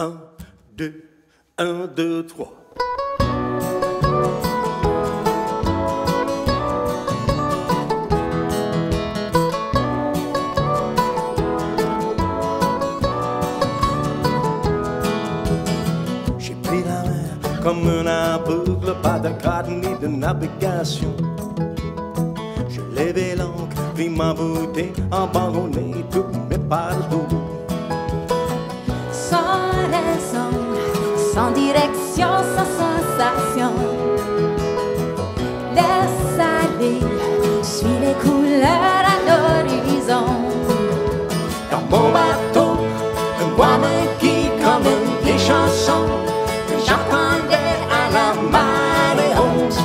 1, 2, 1, 2, 3. J'ai pris la mer comme un aveugle, pas de carte ni de navigation. J'ai levé l'ancre, pris ma beauté, abandonné toutes mes pardons. Sans raison, sans direction, sans sensation. Laisse aller, suis les couleurs à l'horizon. Dans mon bateau, un bois me guide comme une vieille chanson que j'entendais à la marée haute.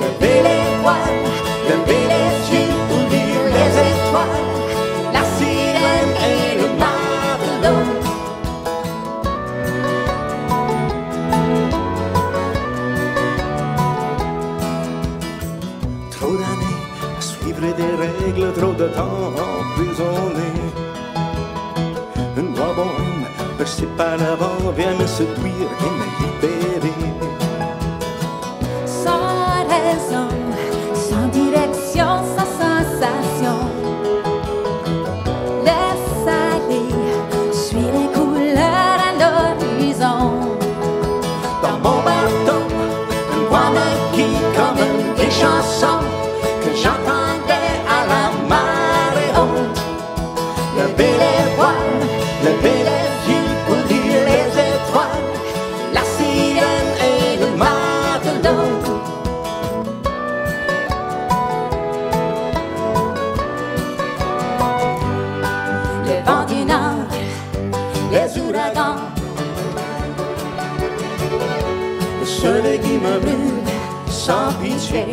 Levez les voiles, levez les yeux pour lire les étoiles, la sirène et le matelot. Des règles, trop de temps emprisonné. Une voix bohème, percée par l'avant, vient me séduire et me libérer. Sans raison, sans direction, sans sensation. Laisse aller, suis les couleurs à l'horizon. Dans mon bateau, une voix me guide comme une vieille chanson que j'entends. Celui qui me brûle sans pitié.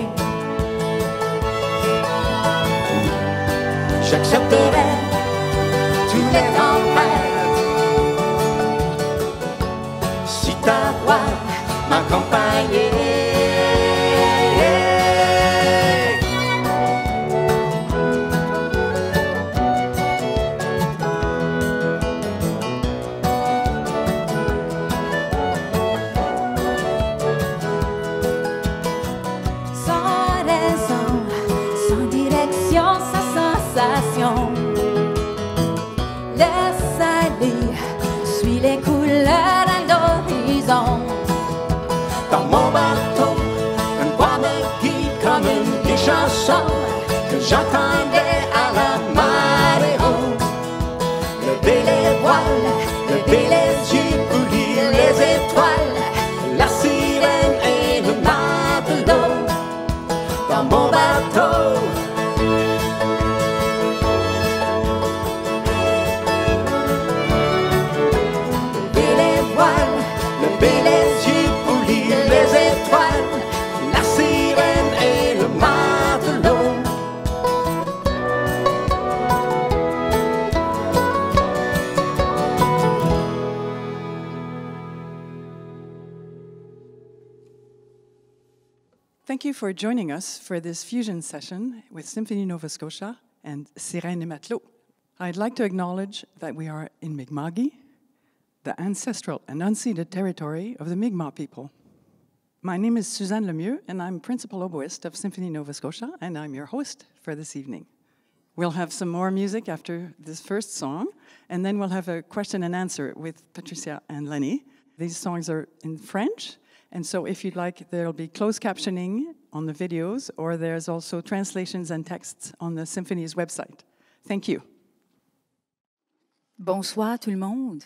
J'accepterai toutes les tempêtes si ta voix m'accompagnait. Que j'attendais à la marée haute. Levez les voiles, levez les yeux pour lire les étoiles, la sirène et le matelot. Dans mon bateau. Levez les voiles, levez les yeux pour lire les étoiles, la sirène et le matelot. Thank you for joining us for this fusion session with Symphony Nova Scotia and Sirène et Matelot. I'd like to acknowledge that we are in Mi'kma'ki, the ancestral and unceded territory of the Mi'kmaq people. My name is Suzanne Lemieux, and I'm Principal Oboist of Symphony Nova Scotia, and I'm your host for this evening. We'll have some more music after this first song, and then we'll have a question and answer with Patricia and Lennie. These songs are in French, and so if you'd like, there'll be closed captioning on the videos, or there's also translations and texts on the Symphony's website. Thank you. Bonsoir tout le monde.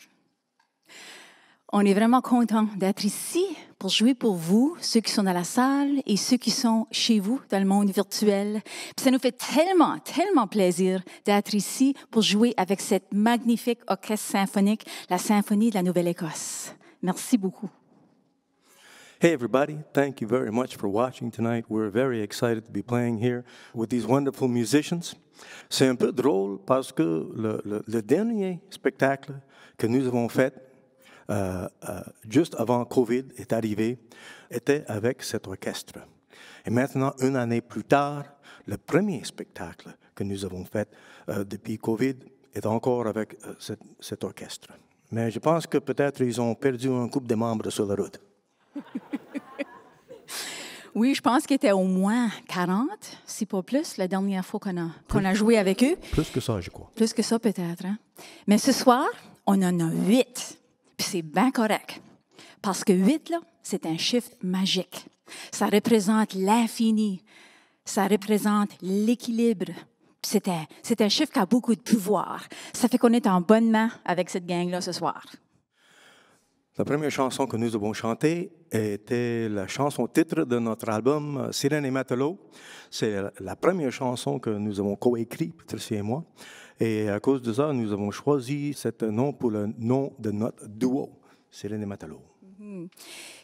On est vraiment content d'être ici pour jouer pour vous, ceux qui sont dans la salle et ceux qui sont chez vous dans le monde virtuel. Puis ça nous fait tellement, tellement plaisir d'être ici pour jouer avec cette magnifique orchestre symphonique, la Symphonie de la Nouvelle-Écosse. Merci beaucoup. Hey everybody, thank you very much for watching tonight. We're very excited to be playing here with these wonderful musicians. C'est un peu drôle parce que le dernier spectacle que nous avons fait juste avant COVID est arrivé était avec cet orchestre. Et maintenant, une année plus tard, le premier spectacle que nous avons fait depuis COVID est encore avec cet orchestre. Mais je pense que peut-être ils ont perdu un couple de membres sur la route. Oui, je pense qu'ils étaient au moins 40, si pas plus, la dernière fois qu'on a joué avec eux. Plus que ça, je crois. Plus que ça, peut-être. Hein? Mais ce soir, on en a 8. Puis c'est bien correct. Parce que 8, là, c'est un chiffre magique. Ça représente l'infini. Ça représente l'équilibre. C'est un chiffre qui a beaucoup de pouvoir. Ça fait qu'on est en bonne main avec cette gang-là ce soir. La première chanson que nous avons chantée était la chanson-titre de notre album « Sirène et Matelot ». C'est la première chanson que nous avons coécrite, Patricia et moi. Et à cause de ça, nous avons choisi ce nom pour le nom de notre duo, « Sirène et Matelot ».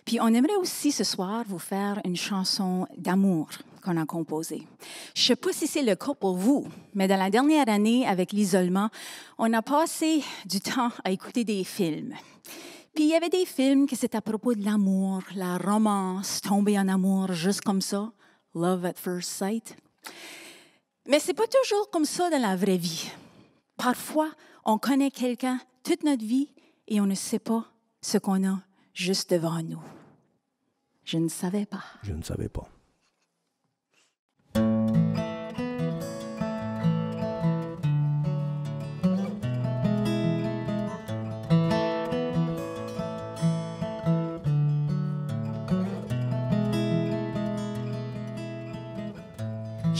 Puis on aimerait aussi ce soir vous faire une chanson d'amour qu'on a composée. Je ne sais pas si c'est le cas pour vous, mais dans la dernière année, avec l'isolement, on a passé du temps à écouter des films. Puis il y avait des films qui c'était à propos de l'amour, la romance, tomber en amour juste comme ça, « Love at first sight ». Mais ce n'est pas toujours comme ça dans la vraie vie. Parfois, on connaît quelqu'un toute notre vie et on ne sait pas ce qu'on a juste devant nous. Je ne savais pas. Je ne savais pas. Je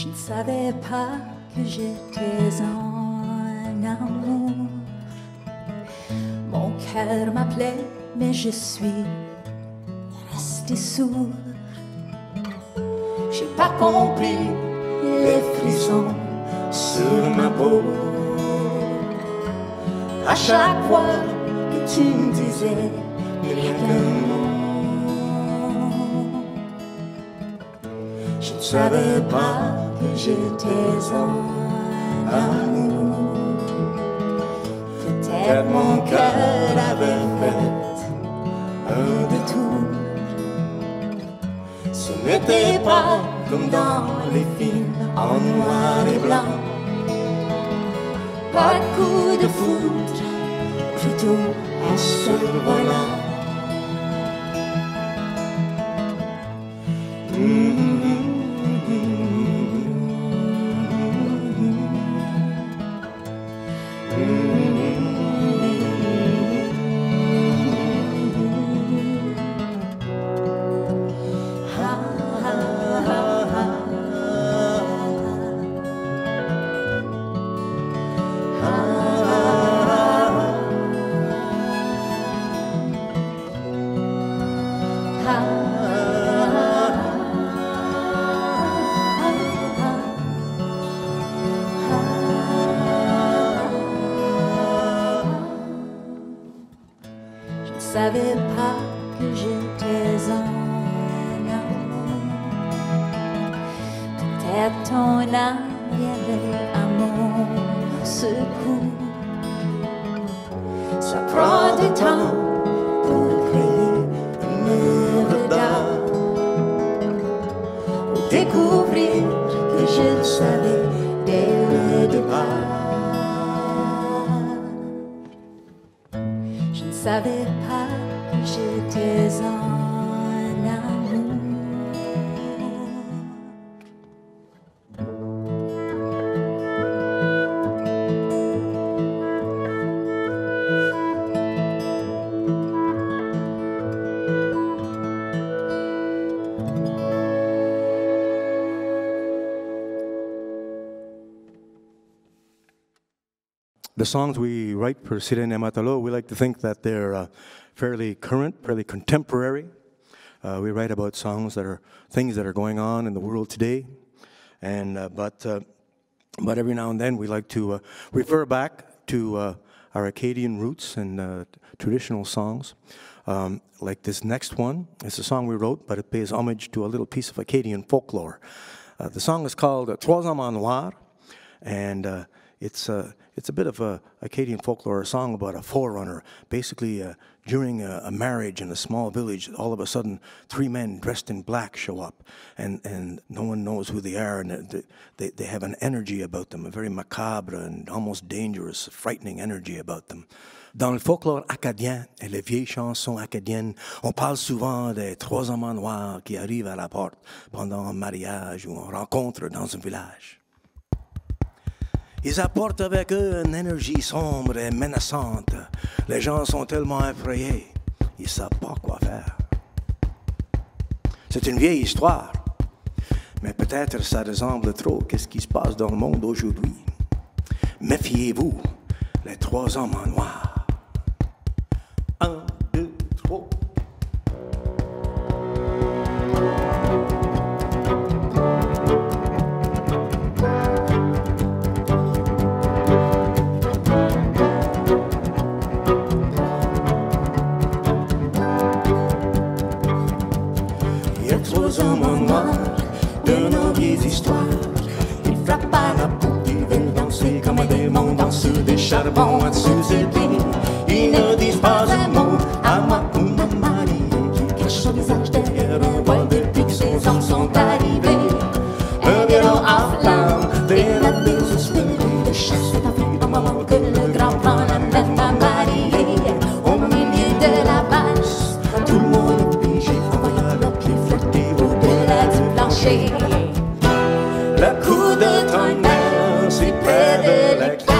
ne savais pas que j'étais en amour. Mon cœur m'appelait, mais je suis resté sourd. J'ai pas compris les frissons sur ma peau. À chaque fois que tu me disais rien qu'un mot, je ne savais pas que j'étais en amour. Peut-être mon cœur avait fait un détour. Ce n'était pas comme dans les films en noir et blanc. Pas de coup de foudre, plutôt un survolant. Je ne savais pas que j'étais en amour. Peut-être ton âme viendrait à mon secours. Ça prend du temps pour créer une œuvre d'art, pour découvrir que je le savais dès le départ. Je ne savais pas j'étais en amour. The songs we write for Sirène et Matelot, we like to think that they're fairly current, fairly contemporary. We write about songs that are things that are going on in the world today, and but every now and then we like to refer back to our Acadian roots and traditional songs. Like this next one, it's a song we wrote, but it pays homage to a little piece of Acadian folklore. The song is called "Trois Amants Noirs," and It's a bit of a Acadian folklore, a song about a forerunner. Basically, during a marriage in a small village, all of a sudden, three men dressed in black show up, and no one knows who they are, and they have an energy about them, a very macabre and almost dangerous, frightening energy about them. Dans le folklore acadien et les vieilles chansons acadiennes, on parle souvent des trois amants noirs qui arrivent à la porte pendant un mariage ou une rencontre dans un village. Ils apportent avec eux une énergie sombre et menaçante. Les gens sont tellement effrayés, ils ne savent pas quoi faire. C'est une vieille histoire, mais peut-être ça ressemble trop à ce qui se passe dans le monde aujourd'hui. Méfiez-vous, les trois hommes en noir. 1, 2, 3. Charbon à Suzette, ils ne disent pas un mot à moi ou ma mariée qui cache son visage derrière un voile depuis que ses hommes sont arrivés. Un bureau à flamme, des rabais suspendus, les chats sont afflux au moment que le grand prend la même ma mariée. Au milieu de la bâche, tout le monde est pigé, en voyant leurs pieds flotter au-delà du plancher. Le coup de tonnerre, c'est près de la classe.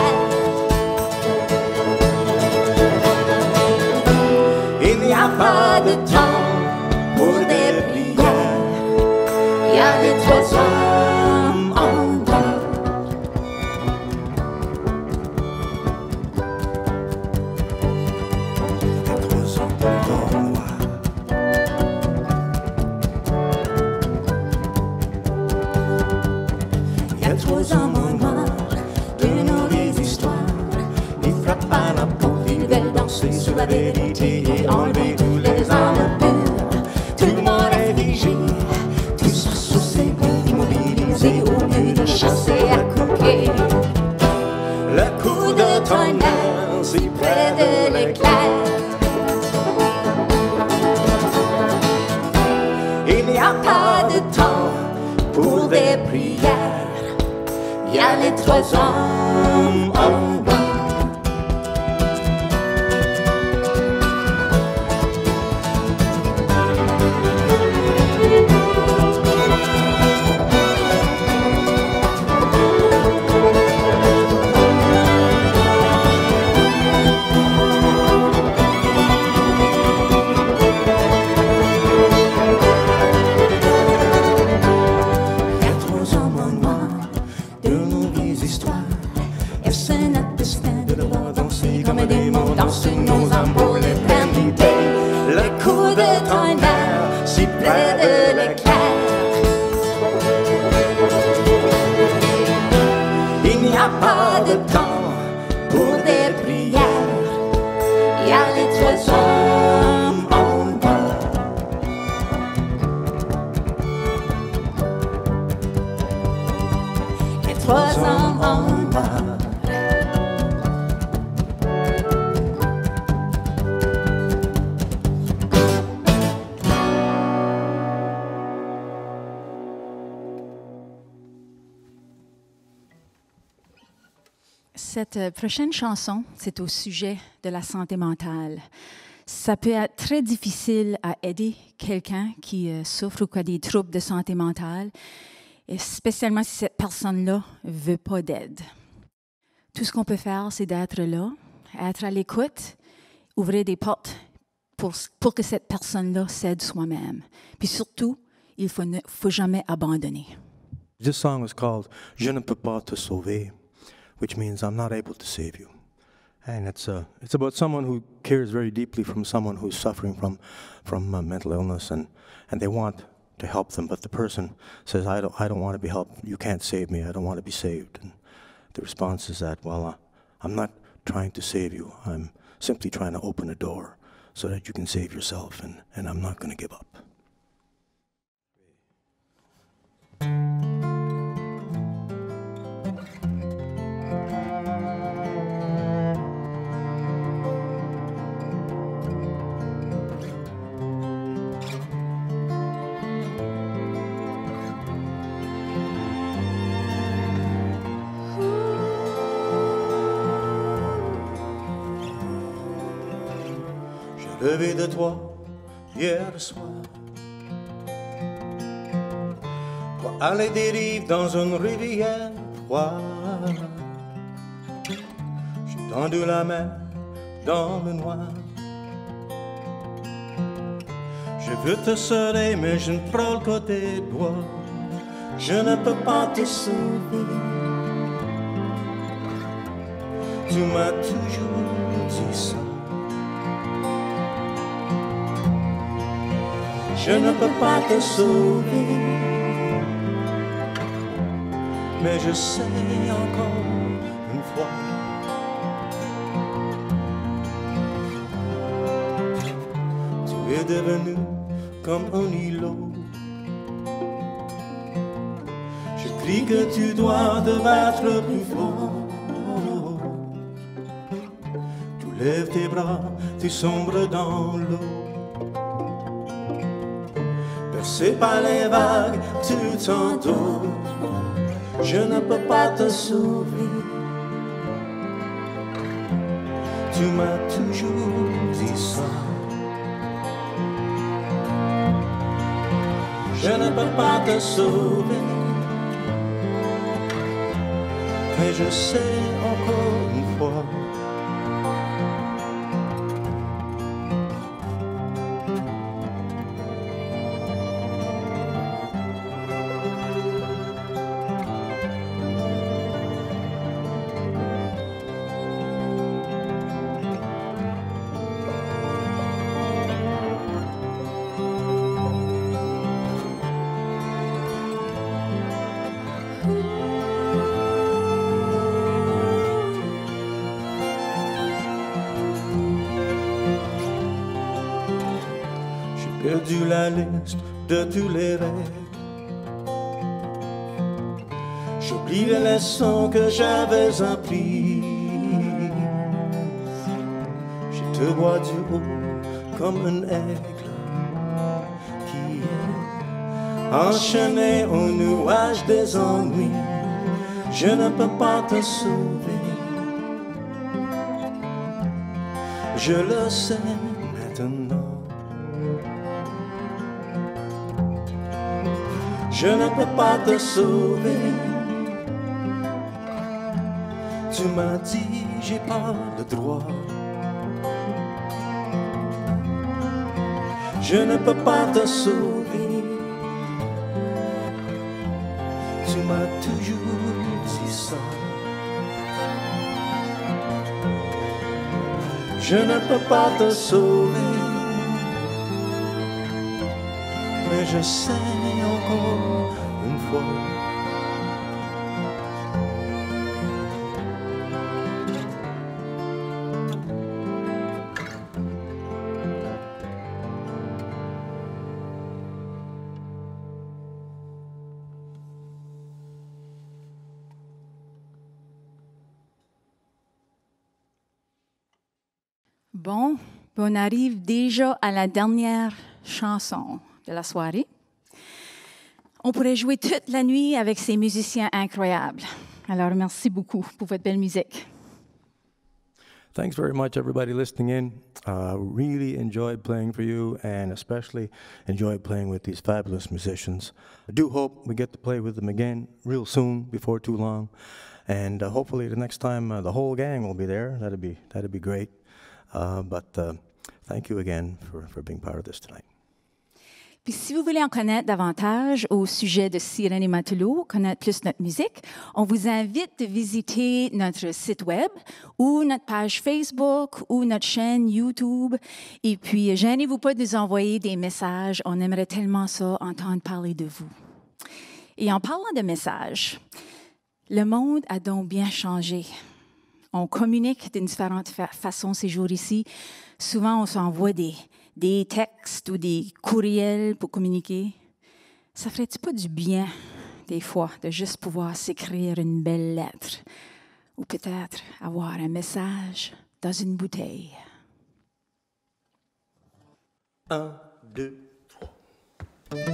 Pas de temps pour des prières. Y a des trois hommes en noir. Des trois hommes en noir. Y a trois hommes en noir. De nos vieilles histoires, ils frappent à la porte, ils veulent danser sur la vérité et enlever. Y'a les trois hommes en bas. Cette prochaine chanson, c'est au sujet de la santé mentale. Ça peut être très difficile à aider quelqu'un qui souffre ou qui a des troubles de santé mentale, et spécialement si cette personne-là ne veut pas d'aide. Tout ce qu'on peut faire, c'est d'être là, être à l'écoute, ouvrir des portes pour que cette personne-là s'aide soi-même. Puis surtout, il ne faut jamais abandonner. This song is called Je ne peux pas te sauver, which means I'm not able to save you. And it's about someone who cares very deeply from someone who's suffering from mental illness, and they want to help them, but the person says, I don't want to be helped, you can't save me, I don't want to be saved. And the response is that, well, I'm not trying to save you, I'm simply trying to open a door so that you can save yourself, and I'm not going to give up. Thank you. levé de toi hier soir. Toi à la dérive dans une rivière froide, j'ai tendu la main dans le noir. Je veux te serrer mais je ne prends le côté droit. Je ne peux pas te sauver. Tu m'as toujours dit ça. Je ne peux pas te sauver, mais je sais encore une fois. Tu es devenu comme un îlot. Je crie que tu dois te battre plus fort. Lève tes bras, tu sombres dans l'eau. Percé par les vagues, tu t'entoures. Je ne peux pas te sauver. Tu m'as toujours dit ça. Je ne peux pas te sauver, mais je sais encore une fois. Perdu la liste de tous les rêves. J'oublie les leçons que j'avais apprises. Je te vois du haut comme un aigle qui est enchaîné au nuage des ennuis. Je ne peux pas te sauver. Je le sais maintenant. Je ne peux pas te sauver. Tu m'as dit, j'ai pas le droit. Je ne peux pas te sauver. Tu m'as toujours dit ça. Je ne peux pas te sauver. Mais je sais encore une fois. Bon, on arrive déjà à la dernière chanson de la soirée. On pourrait jouer toute la nuit avec ces musiciens incroyables. Alors, merci beaucoup pour votre belle musique. Thanks very much, everybody listening in. Really enjoyed playing for you, and especially enjoyed playing with these fabulous musicians. I do hope we get to play with them again real soon, before too long. And hopefully, the next time the whole gang will be there. That'd be great. But thank you again for being part of this tonight. Puis si vous voulez en connaître davantage au sujet de Sirène et Matelot, connaître plus notre musique, on vous invite de visiter notre site web ou notre page Facebook ou notre chaîne YouTube. Et puis, gênez-vous pas de nous envoyer des messages. On aimerait tellement ça, entendre parler de vous. Et en parlant de messages, le monde a donc bien changé. On communique d'une différente façon ces jours ici. Souvent, on s'envoie des textes ou des courriels pour communiquer. Ça ferait-tu pas du bien, des fois, de juste pouvoir s'écrire une belle lettre ou peut-être avoir un message dans une bouteille? 1, 2, 3.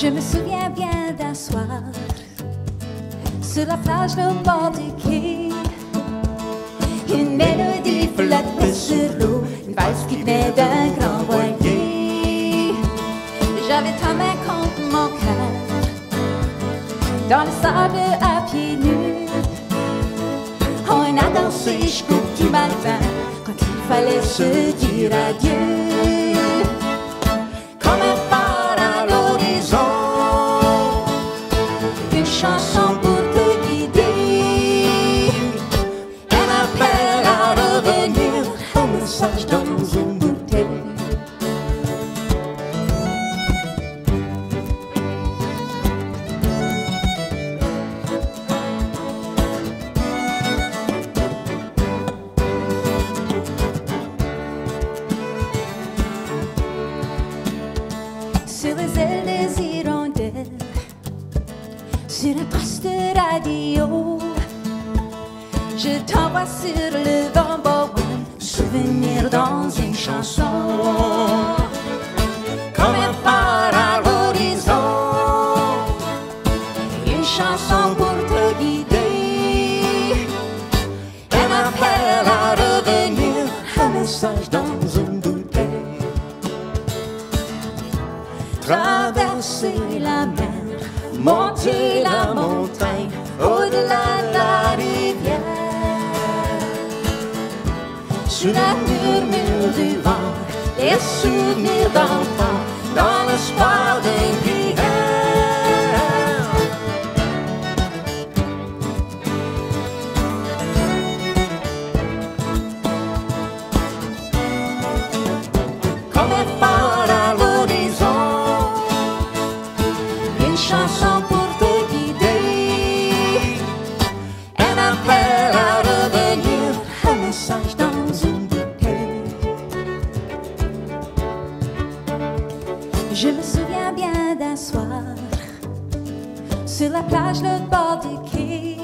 Je me souviens bien d'un soir, sur la plage au bord du quai. Une mélodie flottait sur l'eau, une valse qui venait d'un grand voilier. J'avais ta main contre mon cœur, dans le sable à pieds nus. On a dansé jusqu'au petit matin, quand il fallait se dire adieu. Comme un phare à l'horizon, une chanson pour te guider, un appel à revenir, un message dans une bouteille. Sur les ailes des hirondelles, sur un poste de radio, je t'envoie sur le bambou, souvenir dans une chanson. Comme un phare à l'horizon, une chanson pour te guider, un appel à revenir, un message dans une bouteille. Traverser la mer, monter la montagne, au-delà de la rivière. Sous la murmure du vent, les souvenirs d'enfants, dans l'espoir d'un hiver. Comme un phare à l'horizon, chanson pour te guider, un appel à revenir, un message dans une bouteille. Je me souviens bien d'un soir, sur la plage, le bord du quai.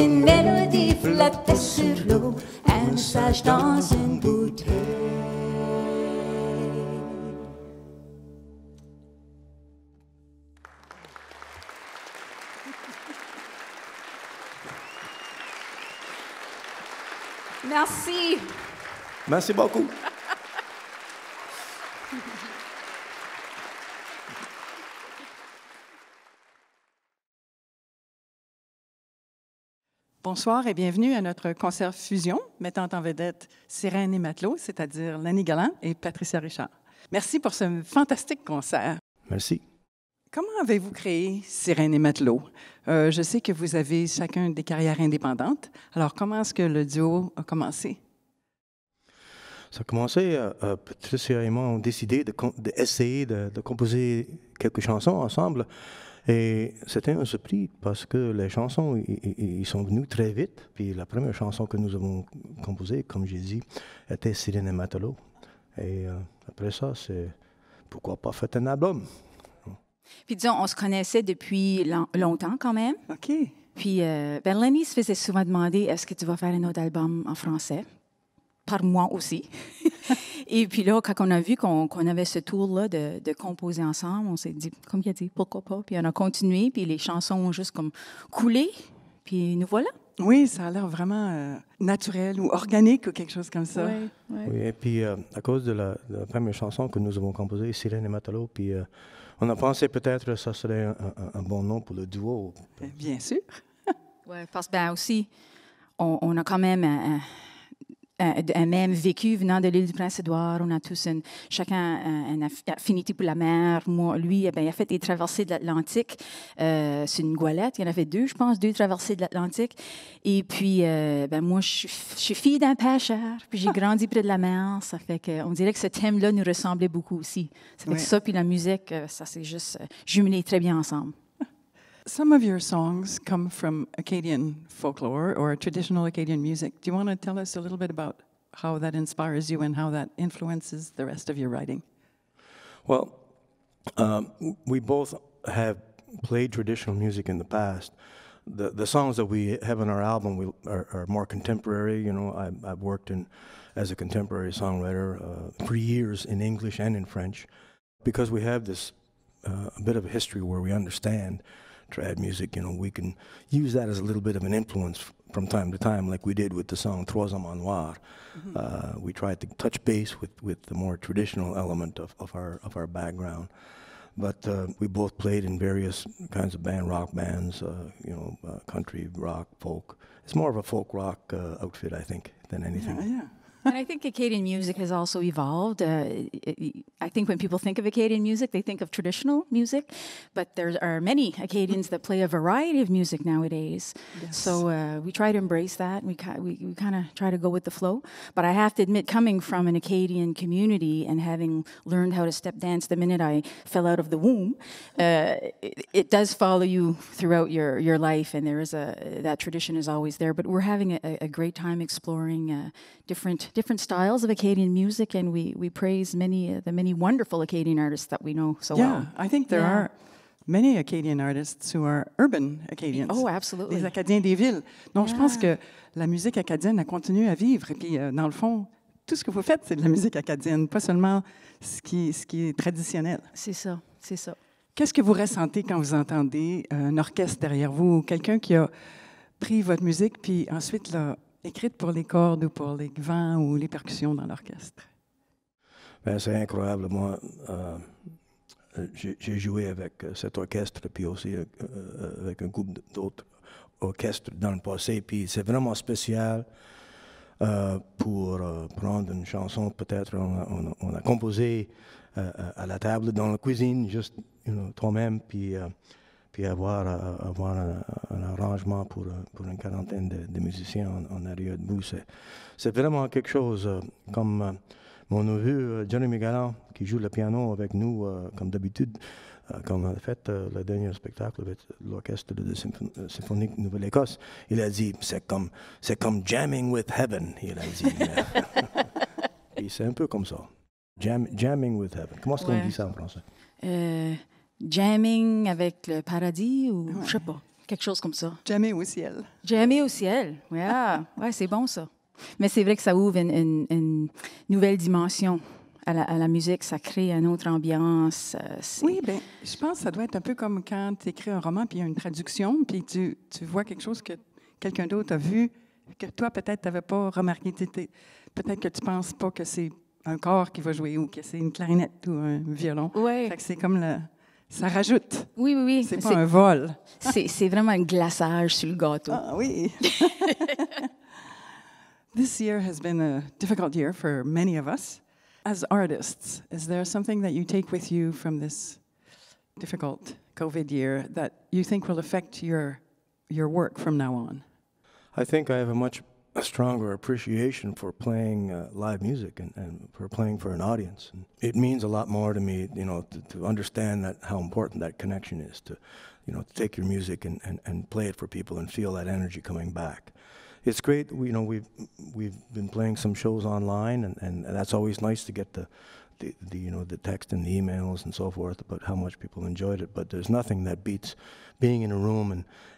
Une mélodie flottait sur l'eau, un message dans une bouteille. Merci. Merci beaucoup. Bonsoir et bienvenue à notre concert fusion mettant en vedette Sirène et Matelot, c'est-à-dire Lennie Gallant et Patricia Richard. Merci pour ce fantastique concert. Merci. Comment avez-vous créé Sirène et Matelot? Je sais que vous avez chacun des carrières indépendantes. Alors, comment est-ce que le duo a commencé? Ça a commencé, Patricia et moi, on a décidé d'essayer de composer quelques chansons ensemble. Et c'était une surprise parce que les chansons, ils sont venus très vite. Puis la première chanson que nous avons composée, comme j'ai dit, était Sirène et Matelot. Et après ça, c'est pourquoi pas faire un album? Puis disons, on se connaissait depuis longtemps quand même. OK. Puis Lennie se faisait souvent demander, est-ce que tu vas faire un autre album en français? Par moi aussi. Et puis là, quand on a vu qu'on avait ce tour-là de composer ensemble, on s'est dit, comme il a dit, pourquoi pas? Puis on a continué, puis les chansons ont juste comme coulé, puis nous voilà. Oui, ça a l'air vraiment naturel ou organique ou quelque chose comme ça. Oui, ouais. Oui, et puis à cause de la première chanson que nous avons composée, Sirène et Matelot, puis... on a pensé peut-être que ça serait un bon nom pour le duo. Bien sûr. Oui, parce que ben aussi, on a quand même un même vécu venant de l'île du Prince-Édouard. On a tous chacun une affinité pour la mer. Moi, lui, ben, il a fait des traversées de l'Atlantique. C'est une goélette. Il en a fait deux, je pense, deux traversées de l'Atlantique. Et puis, ben, moi, je suis fille d'un pêcheur. Puis j'ai grandi près de la mer. Ça fait qu'on dirait que ce thème-là nous ressemblait beaucoup aussi. Ça fait que ça, puis la musique, ça s'est juste jumelé très bien ensemble. Some of your songs come from Acadian folklore or traditional Acadian music. Do you want to tell us a little bit about how that inspires you and how that influences the rest of your writing? Well, we both have played traditional music in the past. The songs that we have on our album are more contemporary. You know, I've worked as a contemporary songwriter for years in English and in French because we have this a bit of a history where we understand trad music, you know, we can use that as a little bit of an influence from time to time, like we did with the song Trois Amants Noirs. Mm-hmm. We tried to touch base with the more traditional element of our background. But we both played in various kinds of band, rock bands, you know, country, rock, folk. It's more of a folk rock outfit, I think, than anything. Yeah, yeah. And I think Acadian music has also evolved. I think when people think of Acadian music, they think of traditional music, but there are many Acadians that play a variety of music nowadays. Yes. So we try to embrace that, and we kind of try to go with the flow. But I have to admit, coming from an Acadian community and having learned how to step dance the minute I fell out of the womb, it does follow you throughout your life, and there is that tradition is always there. But we're having a great time exploring different styles of Acadian music, and we praise the many wonderful Acadian artists that we know so well. Yeah, I think there are many Acadian artists who are urban Acadians. Oh, absolutely. Les Acadiens des villes. Donc, je pense que la musique acadienne a continué à vivre. Et puis, dans le fond, tout ce que vous faites, c'est de la musique acadienne, pas seulement ce qui est traditionnel. C'est ça, c'est ça. Qu'est-ce que vous ressentez quand vous entendez un orchestre derrière vous, quelqu'un qui a pris votre musique, puis ensuite là, écrite pour les cordes ou pour les vents ou les percussions dans l'orchestre? Ben, c'est incroyable. Moi, j'ai joué avec cet orchestre, puis aussi avec un groupe d'autres orchestres dans le passé. Puis c'est vraiment spécial pour prendre une chanson. Peut-être on a composé à la table, dans la cuisine, juste toi-même, puis... puis avoir un arrangement pour une quarantaine de musiciens en arrière debout. C'est vraiment quelque chose, comme mon neveu Jeremy Gallant, qui joue le piano avec nous, comme d'habitude, quand on a fait le dernier spectacle avec l'orchestre de Symphonique Nouvelle-Écosse. Il a dit, c'est comme jamming with heaven, il a dit. Et c'est un peu comme ça, jamming with heaven. Comment est-ce qu'on dit ça en français? Jamming avec le paradis ou je sais pas, quelque chose comme ça. Jammer au ciel. Jammer au ciel, yeah. Ouais, c'est bon ça. Mais c'est vrai que ça ouvre une nouvelle dimension à la musique, ça crée une autre ambiance. Oui, ben, je pense que ça doit être un peu comme quand tu écris un roman puis il y a une traduction, puis tu vois quelque chose que quelqu'un d'autre a vu, que toi peut-être tu n'avais pas remarqué, peut-être que tu ne penses pas que c'est un corps qui va jouer ou que c'est une clarinette ou un violon. Ouais. Fait que c'est comme le... Ça rajoute. Oui, oui, oui. C'est pas un vol. C'est vraiment un glaçage sur le gâteau. Ah oui. This year has been a difficult year for many of us. As artists, is there something that you take with you from this difficult COVID year that you think will affect your work from now on? I think I have a much stronger appreciation for playing live music and for playing for an audience. And it means a lot more to me, you know, to understand that how important that connection is to, you know, to take your music and play it for people and feel that energy coming back. It's great, you know, we've been playing some shows online and that's always nice to get the you know, the text and the emails and so forth about how much people enjoyed it, but there's nothing that beats being in a room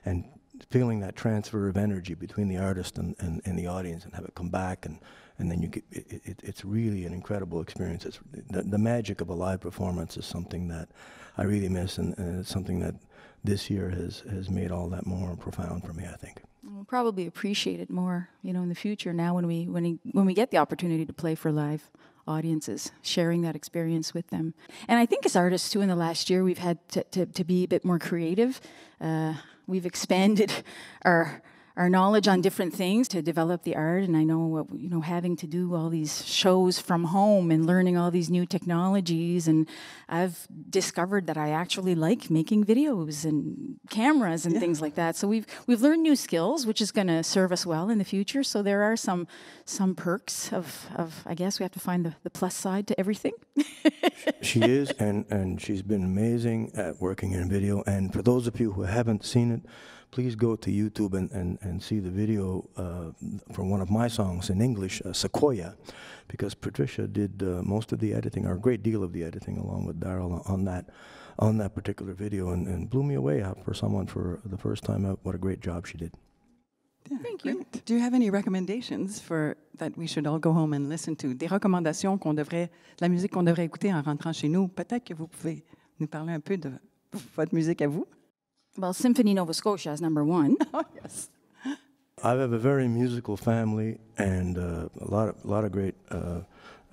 and feeling that transfer of energy between the artist and the audience and have it come back and then you get, it's really an incredible experience. It's the magic of a live performance is something that I really miss and it's something that this year has made all that more profound for me, I think. We'll probably appreciate it more, you know, in the future now when we get the opportunity to play for live audiences, sharing that experience with them. And I think as artists too, in the last year we've had to be a bit more creative. We've expanded our knowledge on different things to develop the art, and I know, you know, having to do all these shows from home and learning all these new technologies, and I've discovered that I actually like making videos and cameras and things like that. So we've learned new skills, which is going to serve us well in the future. So there are some perks of I guess we have to find the plus side to everything. She is, and she's been amazing at working in video. And for those of you who haven't seen it, please go to YouTube and see the video for one of my songs in English, Sequoia, because Patricia did most of the editing, or a great deal of the editing, along with Daryl on that particular video, and blew me away for someone for the first time out. What a great job she did. Yeah, thank you. Great. Do you have any recommendations for that we should all go home and listen to? Des recommandations qu'on devrait, la musique qu'on devrait écouter en rentrant chez nous. Peut-être que vous pouvez nous parler un peu de votre musique à vous? Well, Symphony Nova Scotia is number one. Oh, yes. I have a very musical family and a lot of great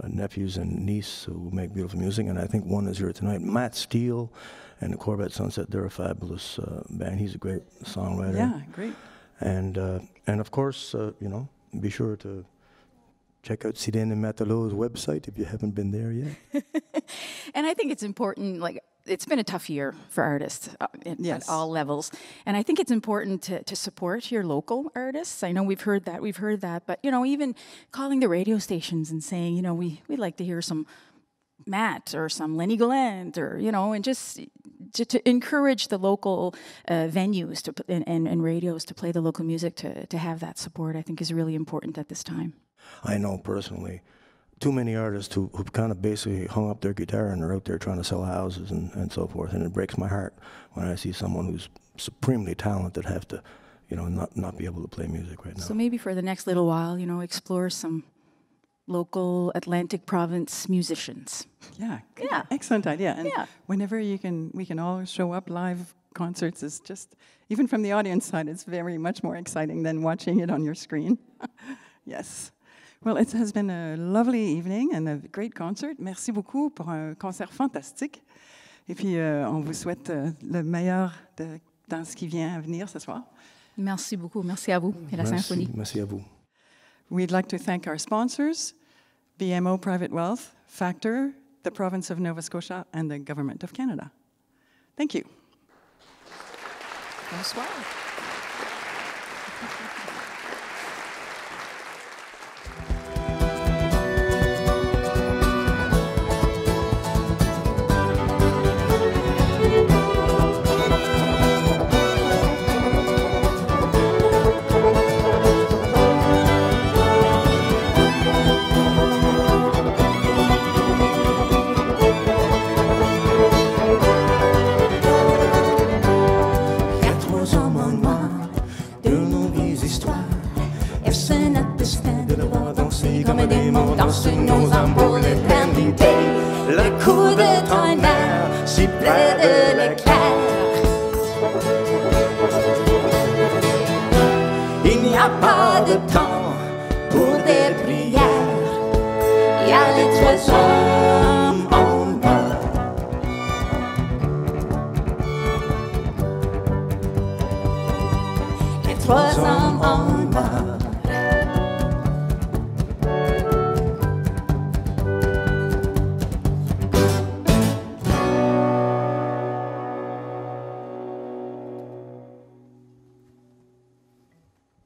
nephews and nieces who make beautiful music, and I think one is here tonight. Matt Steele and the Corbett Sunset, they're a fabulous band. He's a great songwriter. Yeah, great. And of course, you know, be sure to check out Sirène et Matelot's website if you haven't been there yet. And I think it's important, like, it's been a tough year for artists at all levels. And I think it's important to support your local artists. I know we've heard that, but, you know, even calling the radio stations and saying, you know, we'd like to hear some Matt or some Lennie Gallant, or, you know, and just to encourage the local venues and radios to play the local music, to have that support, I think is really important at this time. I know personally too many artists who kind of basically hung up their guitar and are out there trying to sell houses and so forth, and it breaks my heart when I see someone who's supremely talented have to, you know, not be able to play music right now. So maybe for the next little while, you know, explore some local Atlantic Province musicians. Yeah, yeah, excellent idea. And yeah, whenever you can, we can all show up live. Concerts is just, even from the audience side, it's very much more exciting than watching it on your screen. Yes. Well, it has been a lovely evening and a great concert. Merci beaucoup pour un concert fantastique. Et puis, on vous souhaite le meilleur dans ce qui vient à venir ce soir. Merci beaucoup. Merci à vous et la symphonie. Merci à vous. We'd like to thank our sponsors, BMO Private Wealth, Factor, the Province of Nova Scotia, and the Government of Canada. Thank you. Bonsoir. Pour des prières, il y a les trois hommes.